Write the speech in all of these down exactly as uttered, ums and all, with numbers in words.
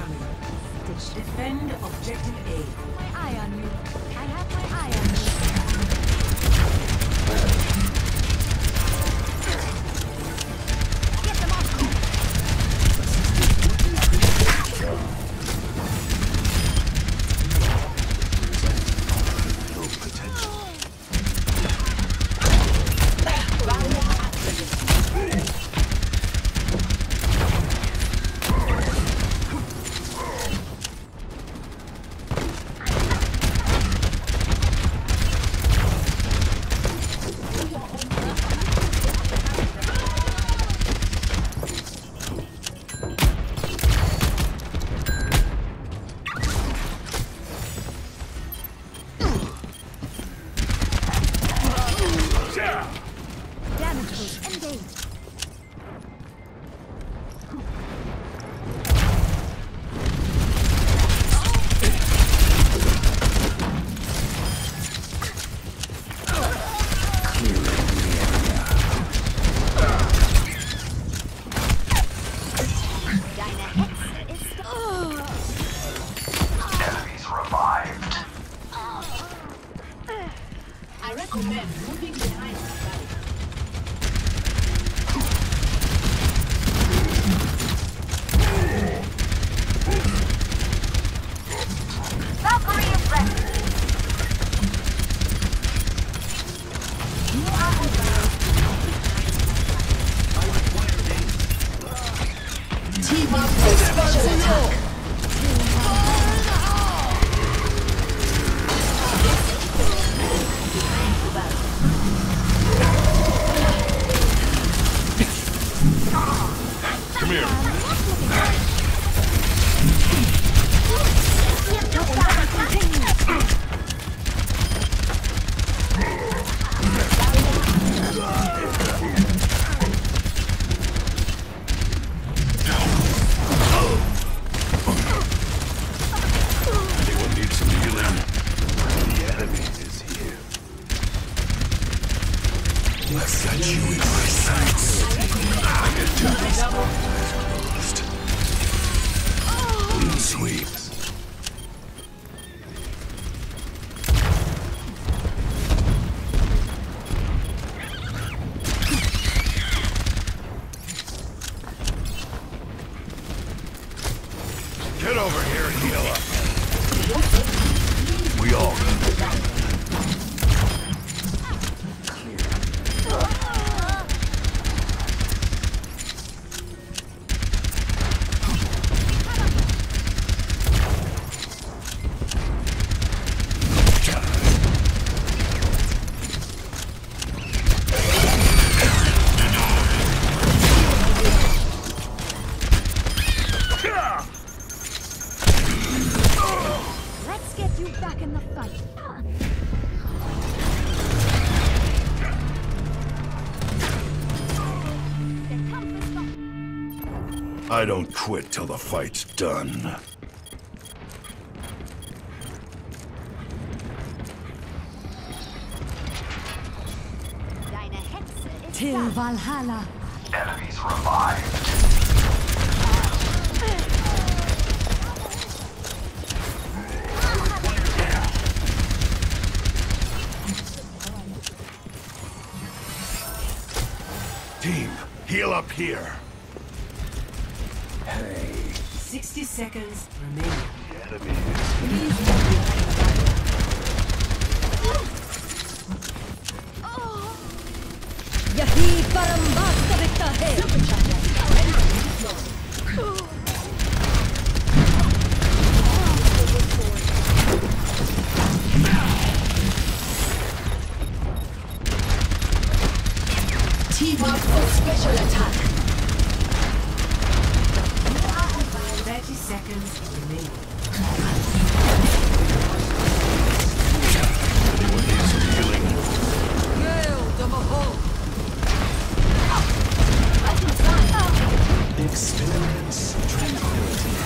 incoming. Defend objective A. My eye on you. I have my eye on you. Get them off. Potential. I don't quit till the fight's done. Till Valhalla. Enemies revived. Team, heal up here. Sixty seconds remaining. The enemy is here. Team up for special attack. thirty seconds remaining. Anyone need some healing? Gale, the Mahal! I can stop! Experience tranquility.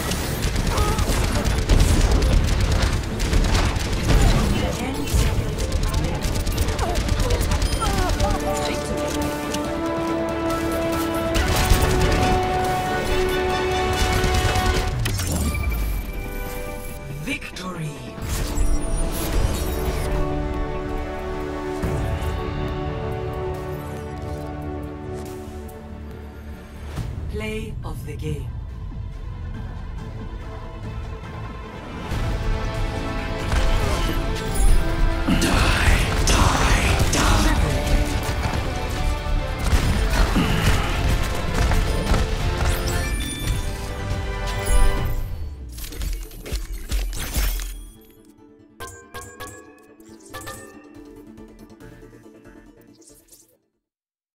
ten seconds remaining. play of the game.